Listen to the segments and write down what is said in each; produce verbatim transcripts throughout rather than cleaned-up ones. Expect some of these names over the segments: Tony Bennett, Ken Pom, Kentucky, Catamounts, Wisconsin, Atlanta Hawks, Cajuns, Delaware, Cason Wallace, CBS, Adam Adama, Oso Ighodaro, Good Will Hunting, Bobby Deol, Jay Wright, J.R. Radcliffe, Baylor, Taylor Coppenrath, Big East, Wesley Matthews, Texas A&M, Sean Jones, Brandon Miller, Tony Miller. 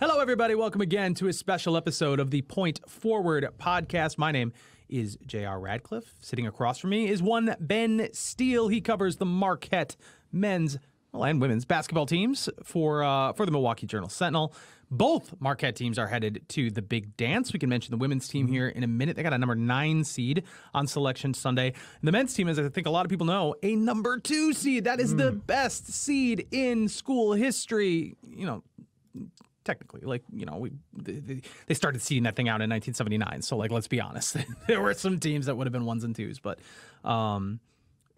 Hello, everybody. Welcome again to a special episode of the Point Forward podcast. My name is J R Radcliffe. Sitting across from me is one Ben Steele. He covers the Marquette men's well, and women's basketball teams for, uh, for the Milwaukee Journal-Sentinel. Both Marquette teams are headed to the big dance. We can mention the women's team here in a minute. They got a number nine seed on Selection Sunday. And the men's team is, I think a lot of people know, a number two seed. That is mm. the best seed in school history. You know, technically, like, you know, we they started seeding that thing out in nineteen seventy-nine. So, like, let's be honest. There were some teams that would have been ones and twos. But, um,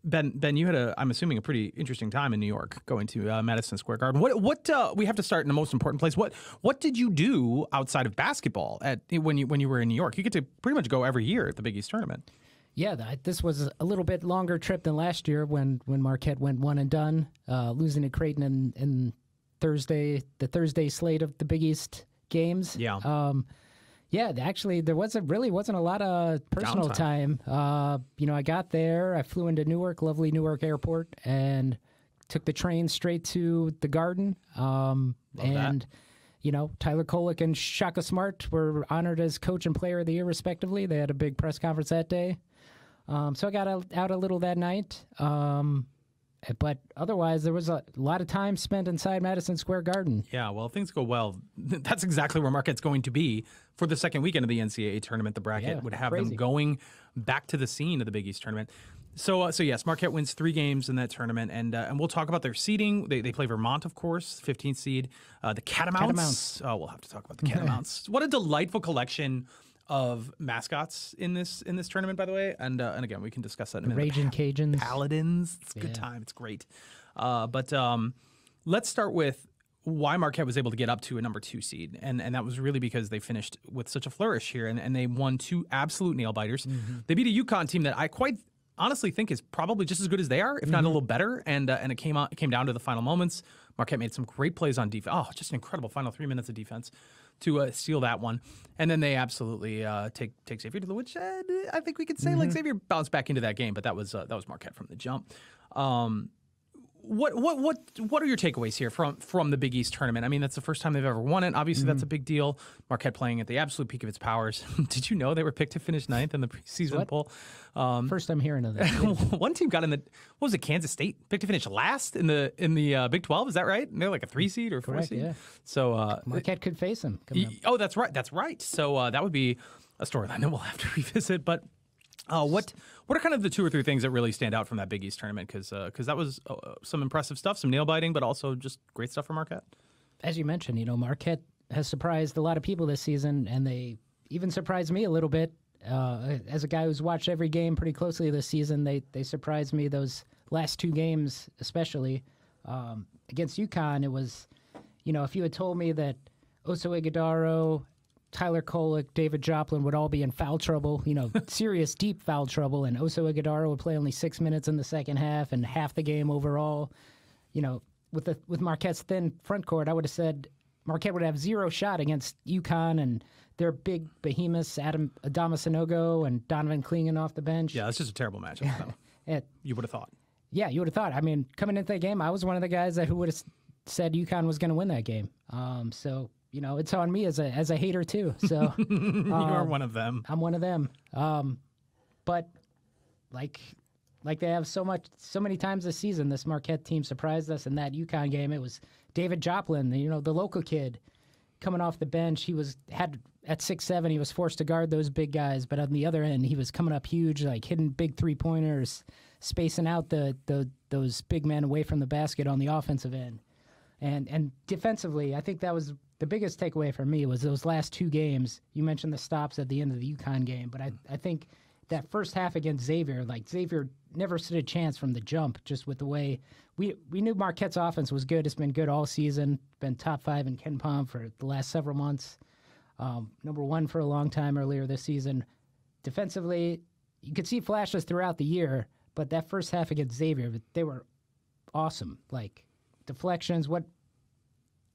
Ben, Ben, you had a, I'm assuming, a pretty interesting time in New York, going to uh, Madison Square Garden. What, what? Uh, we have to start in the most important place. What, what did you do outside of basketball at when you when you were in New York? You get to pretty much go every year at the Big East tournament. Yeah, that, this was a little bit longer trip than last year when when Marquette went one and done, uh, losing to Creighton in, in Thursday, the Thursday slate of the Big East games. Yeah. Um, Yeah, actually, there wasn't really wasn't a lot of personal downtime. time. Uh, you know, I got there, I flew into Newark, lovely Newark Airport, and took the train straight to the Garden. Um, Love and that. You know, Tyler Kolick and Shaka Smart were honored as Coach and Player of the Year, respectively. They had a big press conference that day, um, so I got out a little that night. Um, But otherwise, there was a lot of time spent inside Madison Square Garden. Yeah, well, things go well. That's exactly where Marquette's going to be for the second weekend of the N C double A tournament. The bracket yeah, would have crazy. them going back to the scene of the Big East tournament. So, uh, so yes, Marquette wins three games in that tournament, and uh, and we'll talk about their seeding. They, they play Vermont, of course, fifteenth seed. Uh, the Catamounts. Catamounts. Oh, we'll have to talk about the Catamounts. What a delightful collection of mascots in this in this tournament, by the way, and uh, and again, we can discuss that in a minute. Raging Cajuns, Paladins. It's a good time. It's great. Uh, but um, let's start with why Marquette was able to get up to a number two seed, and and that was really because they finished with such a flourish here, and and they won two absolute nail biters. Mm-hmm. They beat a UConn team that I quite honestly think is probably just as good as they are, if mm-hmm. not a little better. And uh, and it came out, it came down to the final moments. Marquette made some great plays on defense. Oh, just an incredible final three minutes of defense to uh, steal that one. And then they absolutely uh, take take Xavier to the woodshed. I think we could say mm-hmm. like Xavier bounced back into that game, but that was uh, that was Marquette from the jump. Um, what what what what are your takeaways here from from the Big East tournament? I mean, that's the first time they've ever won it. Obviously, mm-hmm. that's a big deal. Marquette playing at the absolute peak of its powers. Did you know they were picked to finish ninth in the preseason what? poll? Um, first, I'm hearing of that. One team got in the what was it? Kansas State picked to finish last in the in the uh, Big twelve. Is that right? And they're like a three seed or four Correct, seed. Yeah. So uh, Marquette could face them. Oh, that's right. That's right. So uh, that would be a storyline that we'll have to revisit, but. Uh, what what are kind of the two or three things that really stand out from that Big East tournament? Because uh, that was uh, some impressive stuff, some nail-biting, but also just great stuff for Marquette. As you mentioned, you know, Marquette has surprised a lot of people this season, and they even surprised me a little bit. Uh, as a guy who's watched every game pretty closely this season, they, they surprised me those last two games especially. Um, against UConn, it was, you know, if you had told me that Oso Ighodaro, Tyler Kolick, David Joplin would all be in foul trouble, you know, serious deep foul trouble, and Oso Ighodaro would play only six minutes in the second half and half the game overall. You know, with the with Marquette's thin front court, I would have said Marquette would have zero shot against UConn and their big behemoths, Adam Adama and Donovan Klingon off the bench. Yeah, that's just a terrible matchup. it, you would have thought. Yeah, you would have thought. I mean, coming into that game, I was one of the guys that who would have said UConn was going to win that game. Um, so. You know, it's on me as a as a hater too. So you um, are one of them. I'm one of them. Um, but like like they have so much so many times this season, this Marquette team surprised us in that UConn game. It was David Joplin, you know, the local kid, coming off the bench. He was had at six seven. He was forced to guard those big guys, but on the other end, he was coming up huge, like hitting big three pointers, spacing out the the those big men away from the basket on the offensive end, and and defensively, I think that was. The biggest takeaway for me was those last two games. You mentioned the stops at the end of the UConn game, but I, I think that first half against Xavier, like Xavier never stood a chance from the jump just with the way we we knew Marquette's offense was good. It's been good all season, been top five in Ken Pom for the last several months, um, number one for a long time earlier this season. Defensively, you could see flashes throughout the year, but that first half against Xavier, they were awesome. Like deflections, what...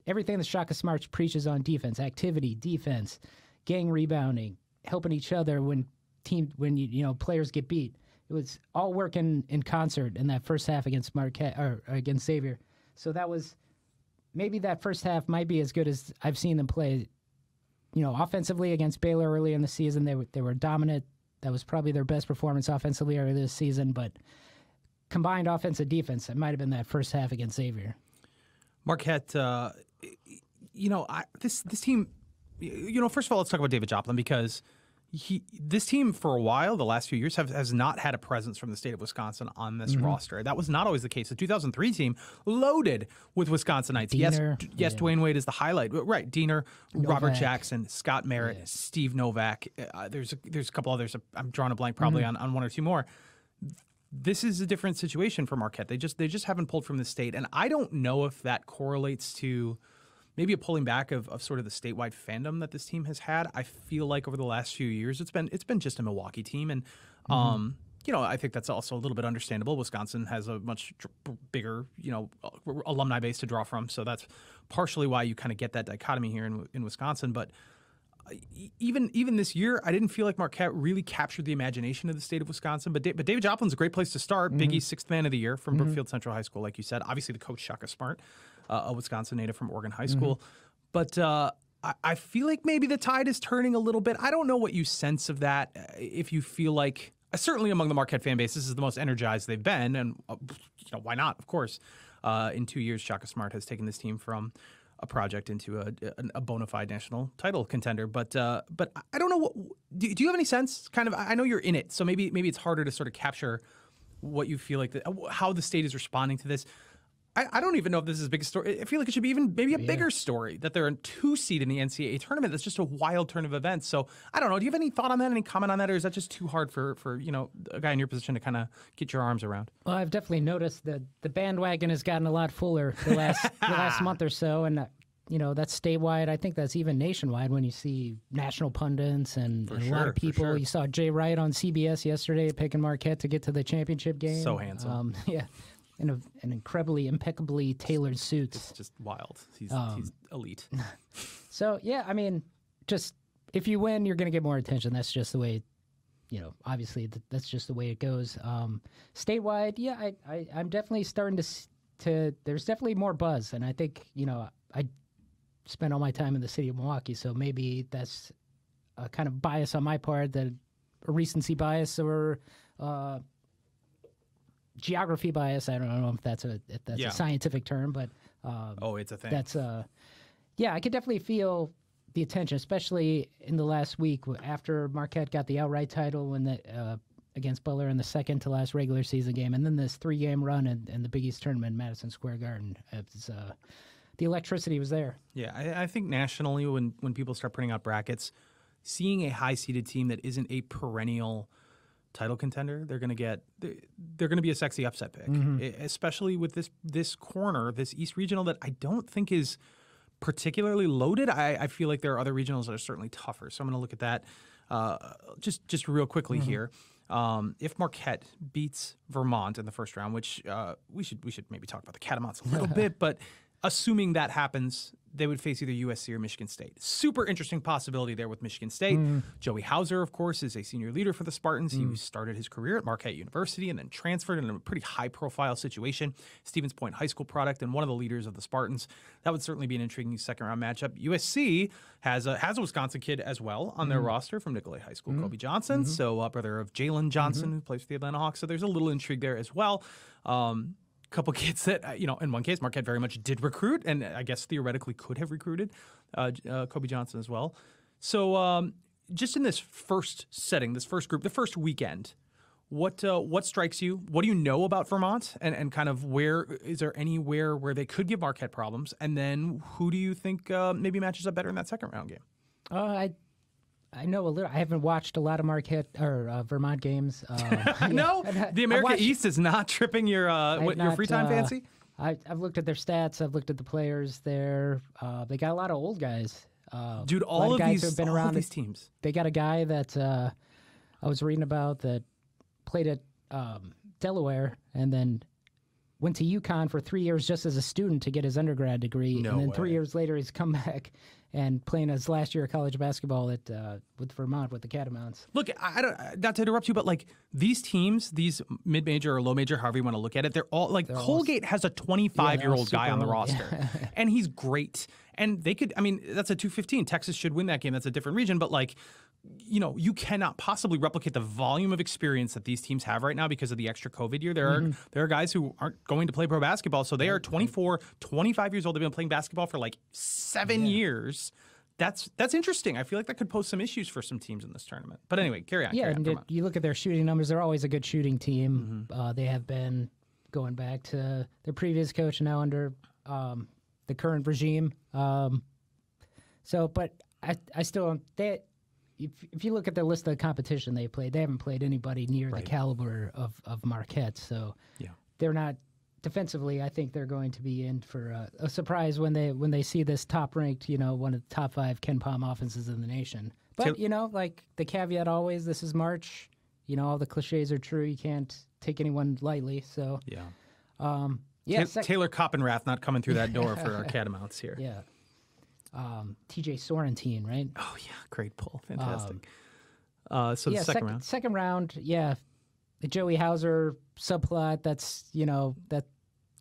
Everything that Shaka Smart preaches on defense, activity, defense, gang rebounding, helping each other when team when you, you know players get beat. It was all working in concert in that first half against Marquette or, or against Xavier. So that was maybe that first half might be as good as I've seen them play. You know, offensively against Baylor early in the season, they were, they were dominant. That was probably their best performance offensively early this season, but combined offense and defense, it might have been that first half against Xavier. Marquette, uh, you know, I, this this team, you know, first of all, let's talk about David Joplin, because he this team for a while, the last few years, have, has not had a presence from the state of Wisconsin on this mm-hmm. roster. That was not always the case. The two thousand three team loaded with Wisconsinites. Diener, yes, yes, yeah. Dwayne Wade is the highlight. Right, Diener, Novak. Robert Jackson, Scott Merritt, yeah. Steve Novak. Uh, there's, a, there's a couple others. I'm drawing a blank probably mm-hmm. on, on one or two more. This is a different situation for Marquette. They just they just haven't pulled from the state, and I don't know if that correlates to maybe a pulling back of, of sort of the statewide fandom that this team has had. I feel like over the last few years, it's been it's been just a Milwaukee team, and mm-hmm. um, you know, I think that's also a little bit understandable. Wisconsin has a much bigger, you know, alumni base to draw from, so that's partially why you kind of get that dichotomy here in in Wisconsin, but. Even even this year, I didn't feel like Marquette really captured the imagination of the state of Wisconsin. But da but David Joplin's a great place to start. Mm-hmm. Big East sixth man of the year from mm-hmm. Brookfield Central High School, like you said. Obviously, the coach Shaka Smart, uh, a Wisconsin native from Oregon High School. Mm-hmm. But uh, I, I feel like maybe the tide is turning a little bit. I don't know what you sense of that. If you feel like uh, certainly among the Marquette fan base, this is the most energized they've been, and uh, you know, why not? Of course, uh, in two years, Shaka Smart has taken this team from a project into a, a bona fide national title contender, but uh, but I don't know what. Do, do you have any sense? Kind of, I know you're in it, so maybe maybe it's harder to sort of capture what you feel like the, how the state is responding to this. I, I don't even know if this is the biggest story. I feel like it should be even maybe a yeah. bigger story that they're a two seed in the N C double A tournament. That's just a wild turn of events. So I don't know. Do you have any thought on that? Any comment on that, or is that just too hard for for you know a guy in your position to kind of get your arms around? Well, I've definitely noticed that the bandwagon has gotten a lot fuller the last the last month or so, and uh, you know that's statewide. I think that's even nationwide when you see national pundits and, and sure, a lot of people. Sure. You saw Jay Wright on C B S yesterday picking Marquette to get to the championship game. So handsome. Um, yeah. In a, an incredibly, impeccably tailored suit. It's just wild. He's, um, he's elite. So, yeah, I mean, just if you win, you're going to get more attention. That's just the way, you know, obviously th that's just the way it goes. Um, statewide, yeah, I, I, I'm definitely starting to, to, there's definitely more buzz. And I think, you know, I spent all my time in the city of Milwaukee, so maybe that's a kind of bias on my part, that a recency bias or... Uh, geography bias. I don't know if that's a if that's yeah. a scientific term, but um, oh, it's a thing. That's uh, yeah. I could definitely feel the attention, especially in the last week after Marquette got the outright title when that uh, against Butler in the second to last regular season game, and then this three game run in, in the Big East tournament, in Madison Square Garden. It's uh, the electricity was there. Yeah, I, I think nationally, when when people start putting out brackets, seeing a high seeded team that isn't a perennial title contender, they're going to get they're, they're going to be a sexy upset pick, mm-hmm. especially with this this corner, this East Regional that I don't think is particularly loaded. I, I feel like there are other regionals that are certainly tougher. So I'm going to look at that uh, just just real quickly mm-hmm. here. Um, if Marquette beats Vermont in the first round, which uh, we should we should maybe talk about the Catamounts a little bit, but assuming that happens, they would face either U S C or Michigan State. Super interesting possibility there with Michigan State. Mm. Joey Hauser, of course, is a senior leader for the Spartans. Mm. He started his career at Marquette University and then transferred in a pretty high-profile situation. Stevens Point High School product and one of the leaders of the Spartans. That would certainly be an intriguing second-round matchup. U S C has a, has a Wisconsin kid as well on mm. their roster from Nicolet High School, mm. Kobe Johnson, mm -hmm. so uh, brother of Jalen Johnson, mm -hmm. who plays for the Atlanta Hawks. So there's a little intrigue there as well. Um, couple kids that, you know, in one case, Marquette very much did recruit, and I guess theoretically could have recruited uh, uh, Kobe Johnson as well. So um, just in this first setting, this first group, the first weekend, what uh, what strikes you? What do you know about Vermont, and, and kind of where, is there anywhere where they could give Marquette problems? And then who do you think uh, maybe matches up better in that second round game? Uh, I I know a little. I haven't watched a lot of Marquette or uh, Vermont games. Uh, yeah. No, I, the America watched, East is not tripping your uh, what, your not, free time uh, fancy. I, I've looked at their stats. I've looked at the players there. Uh, they got a lot of old guys. Uh, Dude, all of, of guys these have been all around of these teams. They got a guy that uh, I was reading about that played at um, Delaware and then went to UConn for three years just as a student to get his undergrad degree. No and then way. Three years later, he's come back and playing his last year of college basketball at uh, with Vermont with the Catamounts. Look, I don't, not to interrupt you, but like these teams, these mid-major or low-major, however you want to look at it, they're all like they're Colgate all, has a twenty-five-year-old yeah, guy on the roster, yeah. and he's great. And they could, I mean, that's a two fifteen. Texas should win that game. That's a different region, but like, you know, you cannot possibly replicate the volume of experience that these teams have right now because of the extra COVID year. There are mm-hmm. there are guys who aren't going to play pro basketball, so they are twenty-four, twenty-five years old. They've been playing basketball for like seven yeah. years. That's that's interesting. I feel like that could pose some issues for some teams in this tournament. But anyway, carry on. Yeah, carry and on. It, you look at their shooting numbers. They're always a good shooting team. Mm-hmm. Uh, they have been going back to their previous coach now under um, the current regime. Um, so, but I I still they. If, if you look at the list of the competition they played, they haven't played anybody near right. the caliber of, of Marquette. So yeah. they're not defensively. I think they're going to be in for a, a surprise when they when they see this top ranked, you know, one of the top five Ken Pom offenses in the nation. But so, you know, like the caveat always, this is March. You know, all the cliches are true. You can't take anyone lightly. So yeah, um, yeah. Ta Taylor Coppenrath not coming through that door for our Catamounts here. Yeah. Um, T J Sorrentine, right? Oh, yeah. Great pull. Fantastic. Um, uh, so yeah, the second sec round. Second round, yeah. The Joey Hauser subplot, that's, you know, that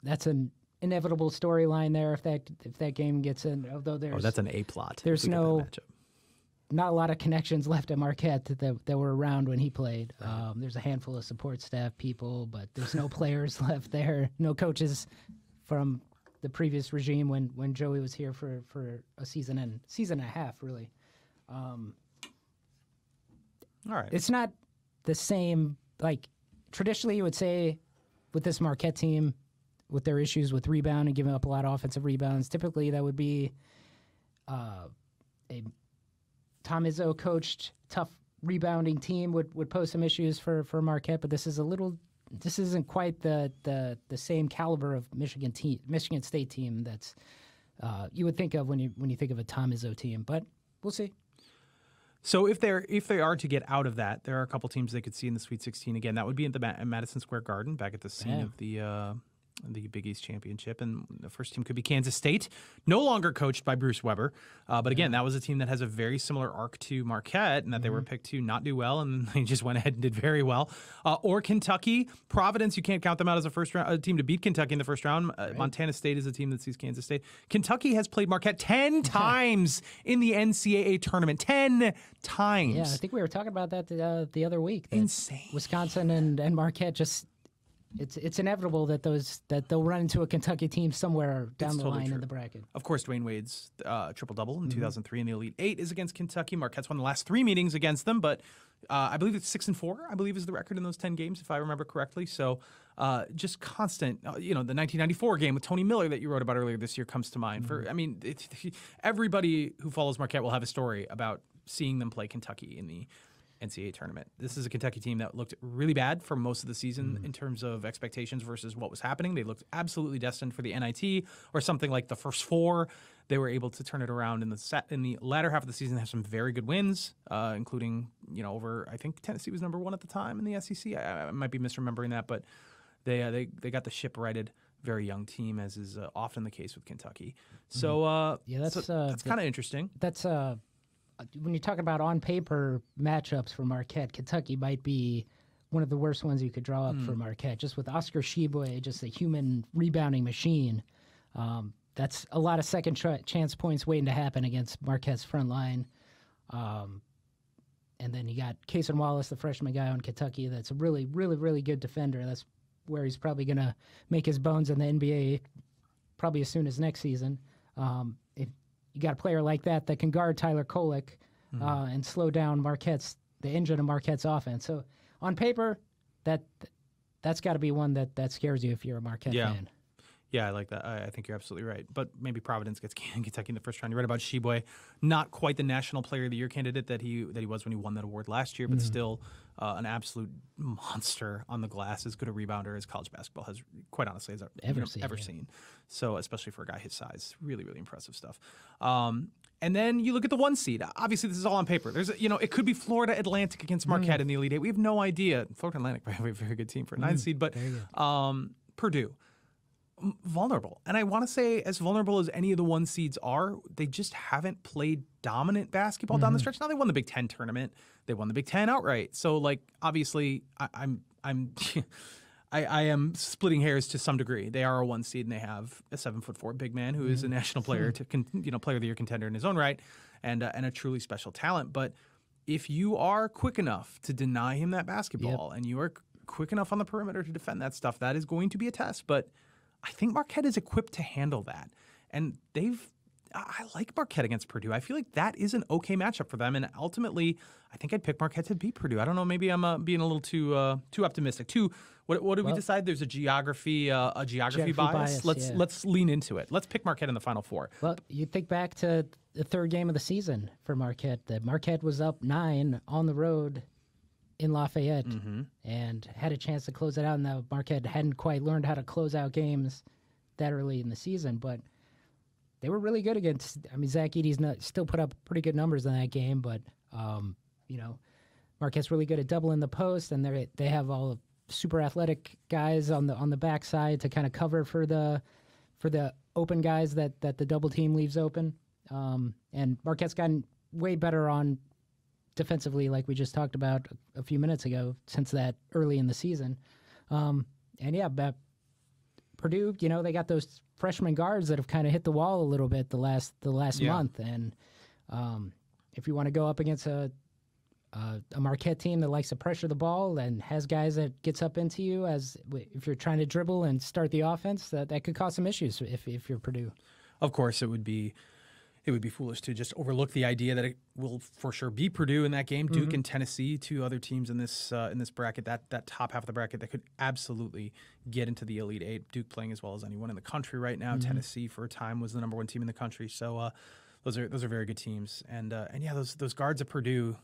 that's an inevitable storyline there if that if that game gets in. Although there's, oh, that's an A-plot. There's no, not a lot of connections left at Marquette that, that, that were around when he played. Right. Um, there's a handful of support staff people, but there's no players left there, no coaches from the previous regime when when Joey was here for for a season and season and a half, really. Um, All right, it's not the same. Like traditionally, you would say with this Marquette team, with their issues with rebound and giving up a lot of offensive rebounds, typically that would be uh, a Tom Izzo coached tough rebounding team would would pose some issues for for Marquette, but this is a little. This isn't quite the, the the same caliber of Michigan team, Michigan State team that's uh, you would think of when you when you think of a Tom Izzo team, but we'll see. So if they're if they are to get out of that, there are a couple teams they could see in the Sweet sixteen again. That would be at the Ma Madison Square Garden, back at the scene yeah. of the uh, the Big East championship, and the first team could be Kansas State, no longer coached by Bruce Weber, uh, but again, yeah. that was a team that has a very similar arc to Marquette, and that mm-hmm. they were picked to not do well, and they just went ahead and did very well. Uh, or Kentucky, Providence, you can't count them out as a first round a team to beat Kentucky in the first round. Uh, right. Montana State is a team that sees Kansas State. Kentucky has played Marquette ten times in the N C double A tournament, ten times. Yeah, I think we were talking about that the, uh, the other week. Insane. Wisconsin and and Marquette just. It's it's inevitable that those that they'll run into a Kentucky team somewhere down it's the totally line true. in the bracket. Of course, Dwayne Wade's uh, triple double in mm-hmm. two thousand three in the Elite Eight is against Kentucky. Marquette's won the last three meetings against them, but uh, I believe it's six and four. I believe is the record in those ten games, if I remember correctly. So uh, just constant. Uh, you know, the nineteen ninety-four game with Tony Miller that you wrote about earlier this year comes to mind. Mm-hmm. For I mean, it, everybody who follows Marquette will have a story about seeing them play Kentucky in the N C double A tournament. This is a Kentucky team that looked really bad for most of the season mm. in terms of expectations versus what was happening. They looked absolutely destined for the N I T or something like the first four. They were able to turn it around in the set in the latter half of the season. They have some very good wins, uh, including you know over I think Tennessee was number one at the time in the S E C. I, I might be misremembering that, but they uh, they they got the ship righted. Very young team, as is uh, often the case with Kentucky. So uh, yeah, that's so, uh, that's kind of interesting. That's uh. When you're talking about on-paper matchups for Marquette, Kentucky might be one of the worst ones you could draw up mm. for Marquette. Just with Oscar Tshiebwe, just a human rebounding machine, um, that's a lot of second chance points waiting to happen against Marquette's front line. Um, and then you got Cason Wallace, the freshman guy on Kentucky, that's a really, really, really good defender. That's where he's probably going to make his bones in the N B A probably as soon as next season. Um, if you got a player like that that can guard Tyler Kolick uh, mm. and slow down Marquette's the engine of Marquette's offense. So on paper, that that's got to be one that that scares you if you're a Marquette yeah. fan. Yeah, I like that. I, I think you're absolutely right. But maybe Providence gets Kentucky in the first round. You're right about Tshiebwe, not quite the National Player of the Year candidate that he that he was when he won that award last year, but mm. still uh, an absolute monster on the glass, as good a rebounder as college basketball has, quite honestly, has ever, know, seen, ever yeah. seen. So especially for a guy his size, really, really impressive stuff. Um, and then you look at the one seed. Obviously, this is all on paper. There's, you know, it could be Florida Atlantic against Marquette mm. in the Elite Eight. We have no idea. Florida Atlantic, by the way, a very good team for a nine mm. seed, but um, Purdue. vulnerable. And I want to say as vulnerable as any of the one seeds are, they just haven't played dominant basketball mm-hmm. down the stretch. Now they won the Big Ten tournament. They won the Big Ten outright. So like, obviously I, I'm, I'm, I, I am splitting hairs to some degree. They are a one seed and they have a seven foot four big man who mm-hmm. is a national player to con, you know, player of the year contender in his own right. And, uh, and a truly special talent. But if you are quick enough to deny him that basketball yep. and you are quick enough on the perimeter to defend that stuff, that is going to be a test. But I think Marquette is equipped to handle that. And they've – I like Marquette against Purdue. I feel like that is an okay matchup for them. And ultimately, I think I'd pick Marquette to beat Purdue. I don't know. Maybe I'm uh, being a little too uh, too optimistic. Too what, – what did well, we decide? There's a geography uh, a geography, geography bias. bias let's, yeah. let's lean into it. Let's pick Marquette in the Final Four. Well, you think back to the third game of the season for Marquette. That Marquette was up nine on the road – in Lafayette mm-hmm. and had a chance to close it out, and the Marquette hadn't quite learned how to close out games that early in the season, but they were really good against, I mean, Zach Edey's not, still put up pretty good numbers in that game, but, um, you know, Marquette's really good at doubling the post, and they they have all super athletic guys on the on the backside to kind of cover for the for the open guys that, that the double team leaves open. Um, and Marquette's gotten way better on defensively, like we just talked about a few minutes ago, since that early in the season. Um, and yeah, but Purdue, you know, they got those freshman guards that have kind of hit the wall a little bit the last the last yeah. month. And um, if you want to go up against a, a a Marquette team that likes to pressure the ball and has guys that gets up into you, as if you're trying to dribble and start the offense, that that could cause some issues if if you're Purdue. Of course, it would be. It would be foolish to just overlook the idea that it will for sure be Purdue in that game, Duke mm-hmm. and Tennessee, two other teams in this uh, in this bracket, that that top half of the bracket that could absolutely get into the Elite Eight. Duke playing as well as anyone in the country right now. Mm-hmm. Tennessee for a time was the number one team in the country, so uh, those are those are very good teams. And uh, and yeah, those those guards at Purdue,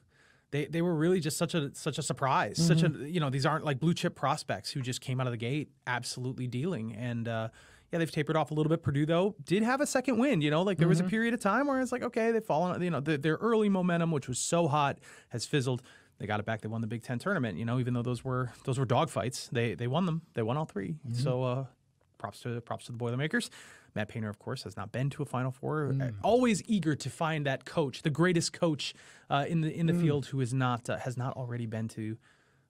they they were really just such a such a surprise, mm-hmm. such a you know these aren't like blue chip prospects who just came out of the gate absolutely dealing and. Uh, Yeah, they've tapered off a little bit. Purdue, though, did have a second win. You know, like there mm-hmm. was a period of time where it's like, okay, they've fallen. You know, the, their early momentum, which was so hot, has fizzled. They got it back. They won the Big Ten tournament. You know, even though those were those were dogfights, they they won them. They won all three. Mm-hmm. So, uh, props to props to the Boilermakers. Matt Painter, of course, has not been to a Final Four. Mm. Always eager to find that coach, the greatest coach uh, in the in the mm. field, who is not uh, has not already been to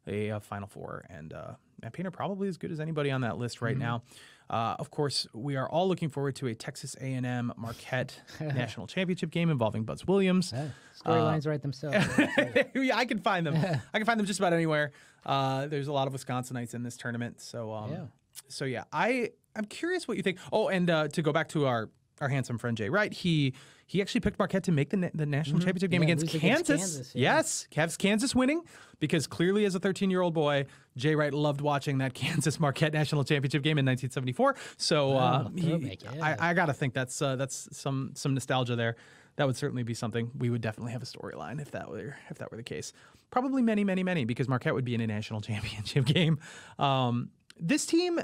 a uh, Final Four. And uh, Matt Painter probably as good as anybody on that list right mm-hmm. now. Uh, of course, we are all looking forward to a Texas A and M Marquette National Championship game involving Buzz Williams. Yeah, storylines uh, write themselves. yeah, I can find them. I can find them just about anywhere. Uh, there's a lot of Wisconsinites in this tournament, so um, yeah. so yeah, I I'm curious what you think. Oh, and uh, to go back to our our handsome friend Jay Wright, he he actually picked Marquette to make the na the national mm-hmm. championship game yeah, against Kansas. Against Kansas yeah. Yes, Cavs Kansas winning because clearly as a thirteen-year-old boy, Jay Wright loved watching that Kansas Marquette national championship game in nineteen seventy-four. So uh, oh, he, yeah. I, I got to think that's uh, that's some some nostalgia there. That would certainly be something. We would definitely have a storyline if that were if that were the case. Probably many, many, many because Marquette would be in a national championship game. Um, this team.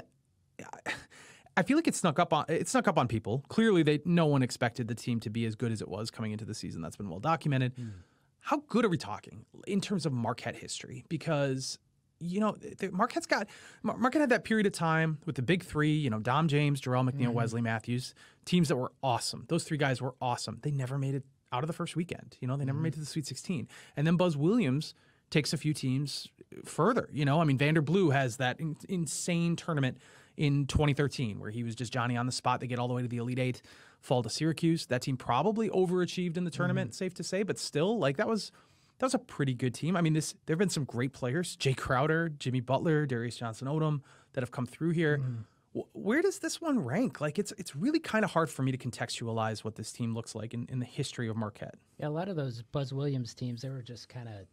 I feel like it snuck up on it snuck up on people. Clearly, they no one expected the team to be as good as it was coming into the season. That's been well documented. Mm. How good are we talking in terms of Marquette history? Because you know the, Marquette's got Marquette had that period of time with the big three. You know Dom James, Jarrell McNeil, mm. Wesley Matthews, teams that were awesome. Those three guys were awesome. They never made it out of the first weekend. You know they never mm. made it to the Sweet sixteen. And then Buzz Williams takes a few teams further. You know I mean Vanderblue has that in, insane tournament. In twenty thirteen, where he was just Johnny on the spot. They get all the way to the Elite Eight, fall to Syracuse. That team probably overachieved in the tournament, mm-hmm. safe to say, but still, like that was that was a pretty good team. I mean, this there have been some great players, Jay Crowder, Jimmy Butler, Darius Johnson-Odom, that have come through here. Mm-hmm. Where does this one rank? Like, it's it's really kind of hard for me to contextualize what this team looks like in, in the history of Marquette. Yeah, a lot of those Buzz Williams teams, they were just kind of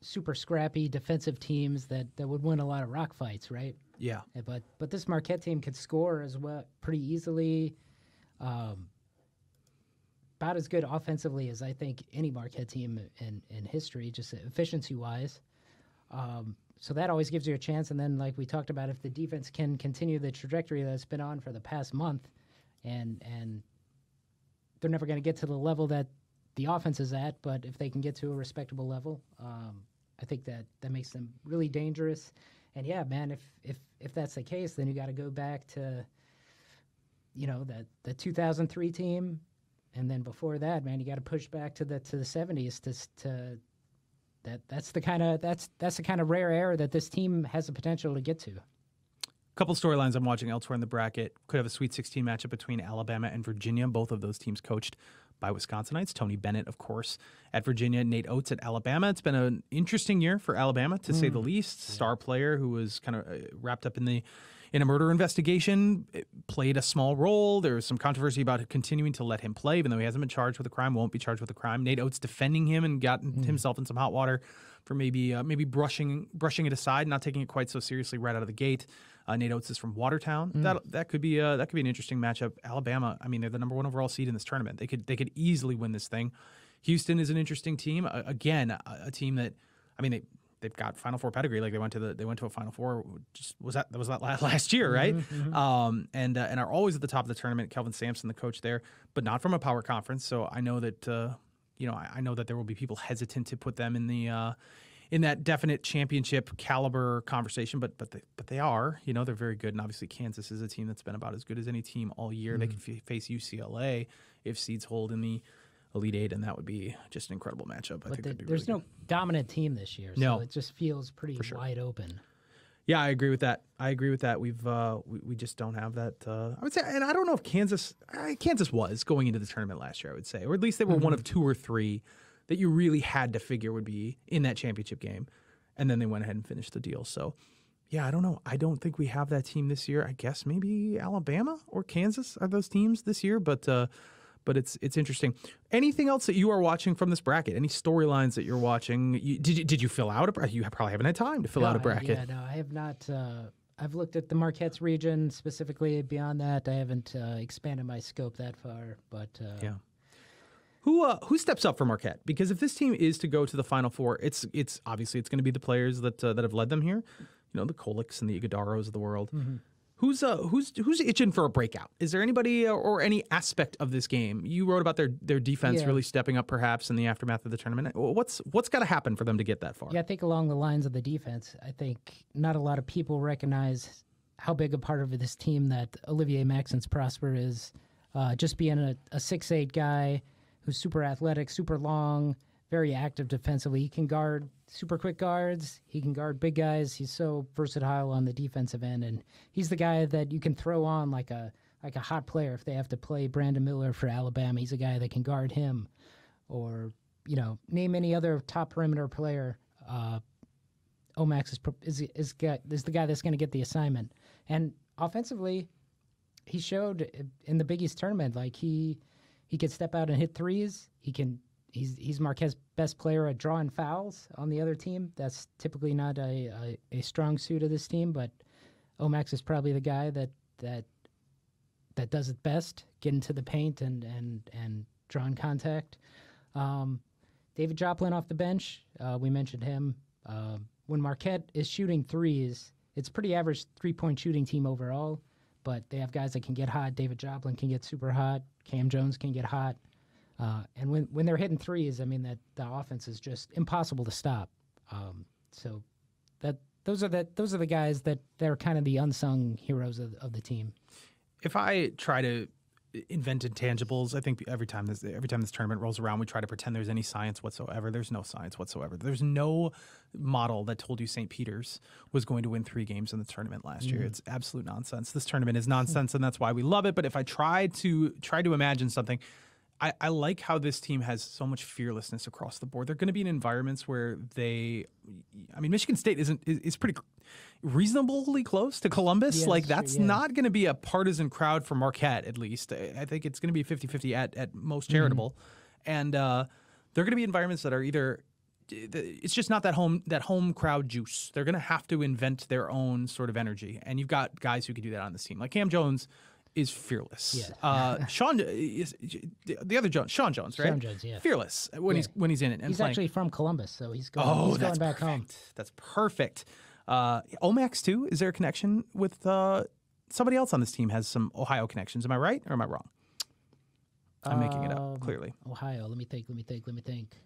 super scrappy defensive teams that that would win a lot of rock fights, right? Yeah, but but this Marquette team could score as well pretty easily, um, about as good offensively as I think any Marquette team in in history, just efficiency wise. Um, so that always gives you a chance. And then, like we talked about, if the defense can continue the trajectory that's been on for the past month, and and they're never going to get to the level that the offense is at, but if they can get to a respectable level, um, I think that that makes them really dangerous. And yeah, man, if if if that's the case, then you got to go back to you know, the, the two thousand three team, and then before that, man, you got to push back to the to the seventies to to that that's the kind of that's that's the kind of rare era that this team has the potential to get to. A couple storylines I'm watching elsewhere in the bracket. Could have a Sweet sixteen matchup between Alabama and Virginia. Both of those teams coached by Wisconsinites. Tony Bennett, of course, at Virginia. Nate Oates at Alabama. It's been an interesting year for Alabama, to mm. say the least. Star player who was kind of wrapped up in the in a murder investigation, played a small role. There was some controversy about continuing to let him play, even though he hasn't been charged with a crime, won't be charged with a crime. Nate Oates defending him and got mm. himself in some hot water for maybe uh, maybe brushing brushing it aside, not taking it quite so seriously right out of the gate. Uh, Nate Oates is from Watertown. Mm. That that could be uh, that could be an interesting matchup. Alabama, I mean, they're the number one overall seed in this tournament. They could they could easily win this thing. Houston is an interesting team. Uh, again, a, a team that, I mean, they they've got Final Four pedigree. Like they went to the they went to a Final Four. Just was that that was that last year, right? Mm-hmm, mm-hmm. Um, and uh, and are always at the top of the tournament. Kelvin Sampson, the coach there, but not from a power conference. So I know that uh, you know I, I know that there will be people hesitant to put them in the. Uh, in that definite championship caliber conversation, but but they, but they are, you know, they're very good. And obviously Kansas is a team that's been about as good as any team all year. Mm. They could f face U C L A if seeds hold in the Elite Eight, and that would be just an incredible matchup. But I think the, be there's really no good. dominant team this year, so no. it just feels pretty sure. wide open. Yeah, I agree with that. I agree with that. We've uh, we, we just don't have that. Uh, I would say, and I don't know if Kansas, uh, Kansas was going into the tournament last year, I would say, or at least they were mm-hmm. one of two or three that you really had to figure would be in that championship game. And then they went ahead and finished the deal. So, yeah, I don't know. I don't think we have that team this year. I guess maybe Alabama or Kansas are those teams this year, but uh, but it's it's interesting. Anything else that you are watching from this bracket? Any storylines that you're watching? You, did, you, did you fill out a bracket? You probably haven't had time to fill no, out a bracket. I, yeah, no, I have not. Uh, I've looked at the Marquette's region specifically. Beyond that, I haven't uh, expanded my scope that far, but uh, yeah. Who uh, who steps up for Marquette? Because if this team is to go to the Final Four, it's it's obviously it's going to be the players that uh, that have led them here, you know, the Kolicks and the Ighodaros of the world. Mm-hmm. Who's uh, who's who's itching for a breakout? Is there anybody or any aspect of this game? You wrote about their their defense yeah. really stepping up, perhaps in the aftermath of the tournament. What's what's got to happen for them to get that far? Yeah, I think along the lines of the defense, I think not a lot of people recognize how big a part of this team that Olivier Maxence Prosper is. Uh, just being a, a six eight guy who's super athletic, super long, very active defensively. He can guard super quick guards. He can guard big guys. He's so versatile on the defensive end, and he's the guy that you can throw on like a like a hot player if they have to play Brandon Miller for Alabama. He's a guy that can guard him, or you know, name any other top perimeter player. Uh, Omax is is is, got, is the guy that's going to get the assignment. And offensively, he showed in the Big East tournament like he. He can step out and hit threes. He can. He's he's Marquette's best player at drawing fouls on the other team. That's typically not a, a, a strong suit of this team, but Omax is probably the guy that that that does it best, getting to the paint and and and drawing contact. Um, David Joplin off the bench. Uh, we mentioned him. Uh, when Marquette is shooting threes, it's pretty average three-point shooting team overall. But they have guys that can get hot. David Joplin can get super hot. Cam Jones can get hot. Uh, and when, when they're hitting threes, I mean, that the offense is just impossible to stop. Um, so that those are the, those are the guys that they're kind of the unsung heroes of, of the team. If I try to invent intangibles, I think every time this every time this tournament rolls around, we try to pretend there's any science whatsoever. There's no science whatsoever. There's no model that told you Saint Peter's was going to win three games in the tournament last mm. year. It's absolute nonsense. This tournament is nonsense, and that's why we love it. But if I try to try to imagine something, I, I like how this team has so much fearlessness across the board. They're going to be in environments where they, I mean, Michigan State isn't is, is pretty reasonably close to Columbus. Yes, like that's yeah. not going to be a partisan crowd for Marquette, at least. I think it's going to be fifty fifty at, at most charitable. Mm-hmm. And uh, they're going to be environments that are either, it's just not that home that home crowd juice. They're going to have to invent their own sort of energy. And you've got guys who can do that on this team. Like Cam Jones is fearless. Yeah. uh, Sean, is, the other Jones, Sean Jones, right? Sean Jones, yeah. Fearless when yeah. he's when he's in it. And he's playing. Actually from Columbus, so he's going. Oh, he's that's going back perfect. home. That's perfect. Uh, Omax too. Is there a connection with uh, somebody else on this team? Has some Ohio connections? Am I right or am I wrong? I'm um, making it up. Clearly, Ohio. Let me think. Let me think. Let me think.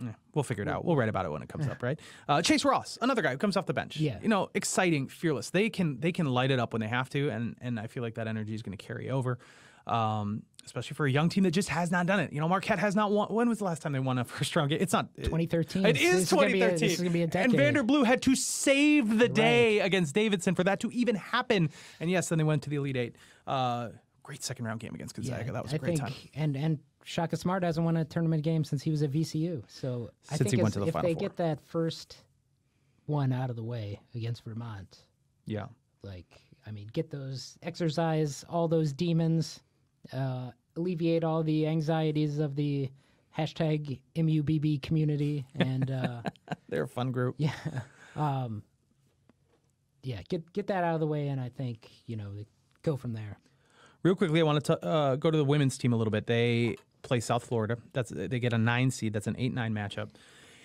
Yeah, we'll figure it out. We'll write about it when it comes up, right? Uh, Chase Ross, another guy who comes off the bench. Yeah. You know, exciting, fearless. They can they can light it up when they have to, and and I feel like that energy is going to carry over, um, especially for a young team that just has not done it. You know, Marquette has not won. When was the last time they won a first round game? It's not twenty thirteen. It is twenty thirteen. This is going to be a decade. And Vanderblew had to save the day right. against Davidson for that to even happen. And yes, then they went to the Elite Eight. Uh, great second round game against Gonzaga. Yeah, that was a I great think, time. And and. Shaka Smart hasn't won a tournament game since he was at V C U. So I since think he went to the if Final they Four. Get that first one out of the way against Vermont, yeah, like I mean, get those exercise all those demons, uh, alleviate all the anxieties of the hashtag M U B B community, and uh, they're a fun group. Yeah, um, yeah, get get that out of the way, and I think you know go from there. Real quickly, I want to t uh, go to the women's team a little bit. They play South Florida. That's they get a nine seed. That's an eight nine matchup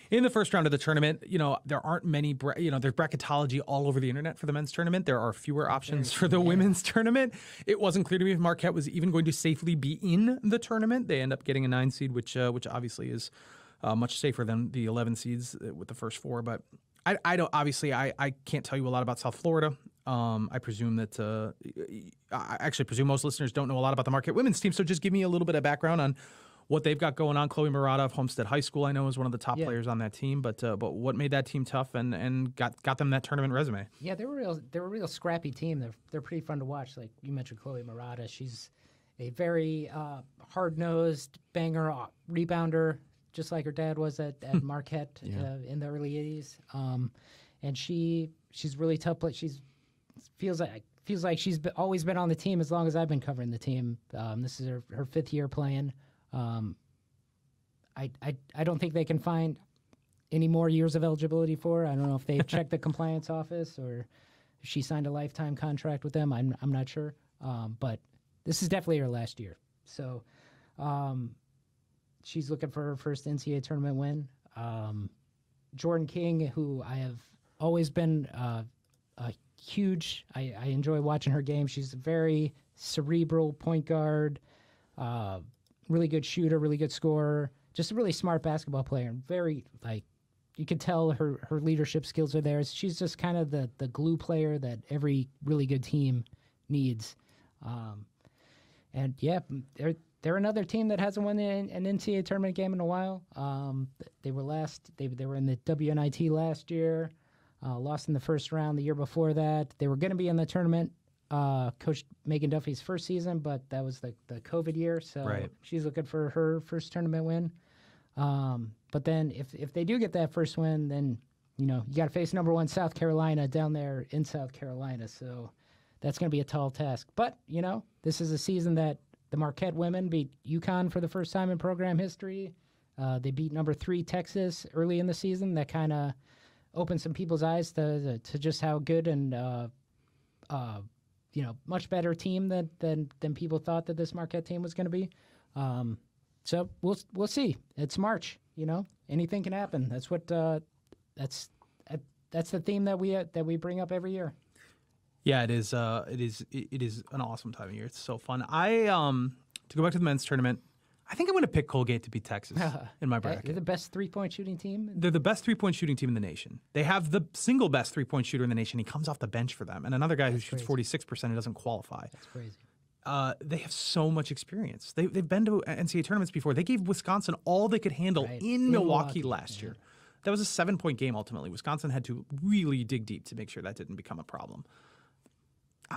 in the first round of the tournament. You know there aren't many. You know there's bracketology all over the internet for the men's tournament. There are fewer options for the women's tournament. It wasn't clear to me if Marquette was even going to safely be in the tournament. They end up getting a nine seed, which uh, which obviously is uh, much safer than the eleven seeds with the first four. But I, I don't. Obviously, I I can't tell you a lot about South Florida. Um, I presume that uh, I actually presume most listeners don't know a lot about the Marquette women's team. So just give me a little bit of background on what they've got going on. Chloe Murata of Homestead High School, I know, is one of the top yeah. players on that team. But uh, but what made that team tough and and got got them that tournament resume? Yeah, they were real. They're a real scrappy team. They're they're pretty fun to watch. Like you mentioned, Chloe Murata. She's a very uh, hard nosed banger rebounder, just like her dad was at at Marquette yeah. uh, in the early eighties. Um, and she she's really tough. Play. She's Feels like feels like she's be, always been on the team as long as I've been covering the team. Um, this is her, her fifth year playing. Um, I, I I don't think they can find any more years of eligibility for her. I don't know if they've checked the compliance office or if she signed a lifetime contract with them. I'm I'm not sure. Um, but this is definitely her last year. So um, she's looking for her first N C double A tournament win. Um, Jordan King, who I have always been uh, a huge. I, I enjoy watching her game. She's a very cerebral point guard, uh, really good shooter, really good scorer, just a really smart basketball player. And very, like, you could tell her, her leadership skills are there. She's just kind of the, the glue player that every really good team needs. Um, and, yeah, they're, they're another team that hasn't won an, an N C double A tournament game in a while. Um, they were last. They, they were in the W N I T last year. Uh, lost in the first round the year before that. They were going to be in the tournament, uh, Coach Megan Duffy's first season, but that was the, the COVID year, so right. she's looking for her first tournament win. Um, but then if, if they do get that first win, then, you know, you got to face number one South Carolina down there in South Carolina, so that's going to be a tall task. But, you know, this is a season that the Marquette women beat UConn for the first time in program history. Uh, they beat number three Texas early in the season. That kind of open some people's eyes to to just how good and uh, uh, you know much better team than than than people thought that this Marquette team was going to be. Um, so we'll we'll see. It's March, you know. Anything can happen. That's what uh, that's uh, that's the theme that we uh, that we bring up every year. Yeah, it is. Uh, it is. It is an awesome time of year. It's so fun. I um to go back to the men's tournament. I think I'm going to pick Colgate to beat Texas in my bracket. They're the best three-point shooting team. They're the best three-point shooting team in the nation. They have the single best three-point shooter in the nation. He comes off the bench for them. And another guy That's who shoots crazy. forty-six percent and doesn't qualify. That's crazy. Uh, they have so much experience. They, they've been to N C double A tournaments before. They gave Wisconsin all they could handle right. in, in Milwaukee, Milwaukee last yeah. year. That was a seven-point game ultimately. Wisconsin had to really dig deep to make sure that didn't become a problem.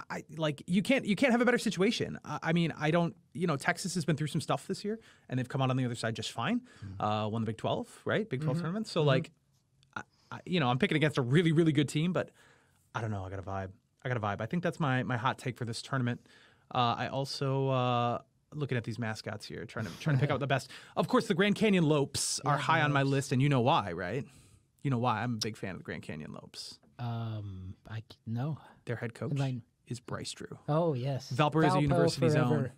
I like you can't you can't have a better situation. I, I mean I don't you know Texas has been through some stuff this year and they've come out on the other side just fine. Mm-hmm. Uh, won the Big twelve right Big twelve mm-hmm. tournament. So mm-hmm. like, I, I, you know I'm picking against a really really good team, but I don't know I got a vibe I got a vibe. I think that's my my hot take for this tournament. Uh, I also uh, looking at these mascots here trying to trying to pick out the best. Of course the Grand Canyon Lopes yeah, are high on my list and you know why right? You know why I'm a big fan of the Grand Canyon Lopes. Um, I no their head coach. Is Bryce Drew. Oh, yes. Valparaiso Valpo University's forever. Own.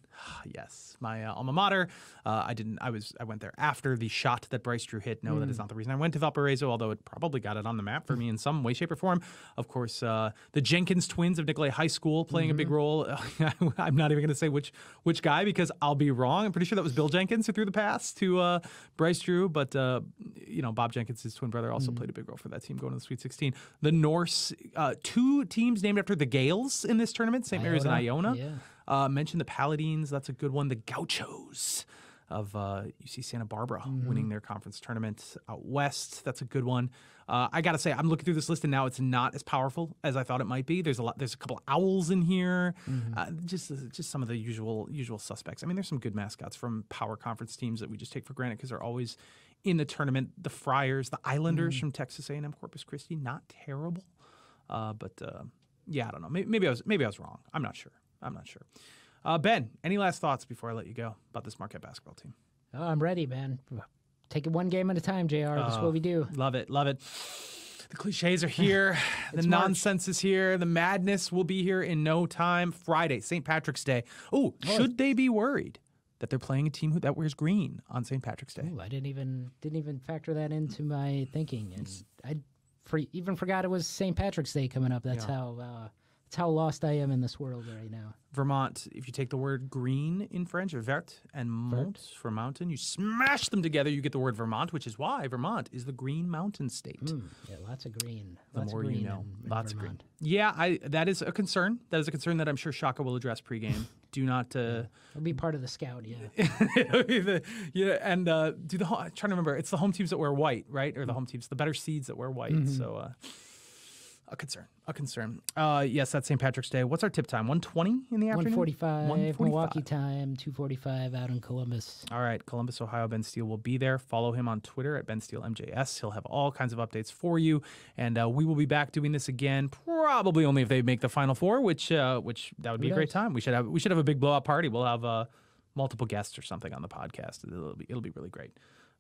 Yes. My uh, alma mater. Uh, I didn't, I was, I went there after the shot that Bryce Drew hit. No, mm. that is not the reason I went to Valparaiso, although it probably got it on the map for me in some way, shape, or form. Of course, uh, the Jenkins twins of Nicolet High School playing mm-hmm. a big role. I'm not even going to say which which guy because I'll be wrong. I'm pretty sure that was Bill Jenkins who threw the pass to uh, Bryce Drew, but uh, you know, Bob Jenkins, his twin brother, also mm. played a big role for that team going to the Sweet sixteen. The Norse, uh, two teams named after the Gaels in this tournament, Saint Mary's and Iona. Yeah. Uh, mentioned the Paladins. That's a good one. The Gauchos of uh, U C Santa Barbara mm. winning their conference tournament out west. That's a good one. Uh, I got to say, I'm looking through this list, and now it's not as powerful as I thought it might be. There's a lot. There's a couple of owls in here. Mm-hmm. uh, just just some of the usual usual suspects. I mean, there's some good mascots from power conference teams that we just take for granted because they're always in the tournament. The Friars, the Islanders mm-hmm. from Texas A and M Corpus Christi, not terrible. Uh, but uh, yeah, I don't know. Maybe, maybe I was maybe I was wrong. I'm not sure. I'm not sure. Uh, Ben, any last thoughts before I let you go about this Marquette basketball team? Oh, I'm ready, man. Take it one game at a time, J R. Uh, That's what we do. Love it. Love it. The cliches are here. The March. Nonsense is here. The madness will be here in no time. Friday, Saint Patrick's Day. Ooh, oh, should they be worried that they're playing a team who, that wears green on Saint Patrick's Day? Ooh, I didn't even didn't even factor that into my thinking. It's, I for, even forgot it was Saint Patrick's Day coming up. That's yeah. how... Uh, how lost I am in this world right now. Vermont, if you take the word green in French, vert, and mont for mountain, you smash them together, you get the word Vermont, which is why Vermont is the green mountain state. Mm, yeah, lots of green. The lots more of green you know, in, in lots Vermont. Of green. Yeah, I, that is a concern. That is a concern that I'm sure Shaka will address pregame. Do not... Uh, yeah. It'll be part of the scout, yeah. the, yeah, and uh, do the. I'm trying to remember, it's the home teams that wear white, right? Or mm-hmm. the home teams, the better seeds that wear white, mm-hmm. so... Uh, A concern. A concern. Uh, yes, that's Saint Patrick's Day. What's our tip time? one twenty in the afternoon? one forty-five, Milwaukee time, two forty-five out in Columbus. All right, Columbus, Ohio. Ben Steele will be there. Follow him on Twitter at Ben Steele M J S. He'll have all kinds of updates for you. And uh, we will be back doing this again, probably only if they make the Final Four, which uh, which that would be a great time. We should have we should have a big blowout party. We'll have uh, multiple guests or something on the podcast. It'll be, it'll be really great.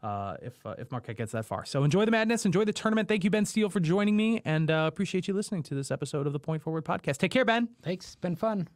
Uh, if uh, if Marquette gets that far. So enjoy the madness, enjoy the tournament. Thank you, Ben Steele, for joining me, and uh, appreciate you listening to this episode of the Point Forward Podcast. Take care, Ben. Thanks. It's been fun.